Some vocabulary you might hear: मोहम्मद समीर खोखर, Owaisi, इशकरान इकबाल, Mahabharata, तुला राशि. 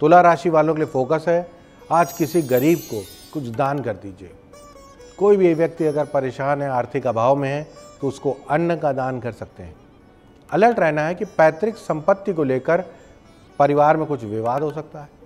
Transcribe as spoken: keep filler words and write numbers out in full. तुला राशि वालों के लिए फोकस है, आज किसी गरीब को कुछ दान कर दीजिए। कोई भी व्यक्ति अगर परेशान है, आर्थिक अभाव में है, तो उसको अन्न का दान कर सकते हैं। अलर्ट रहना है कि पैतृक संपत्ति को लेकर परिवार में कुछ विवाद हो सकता है।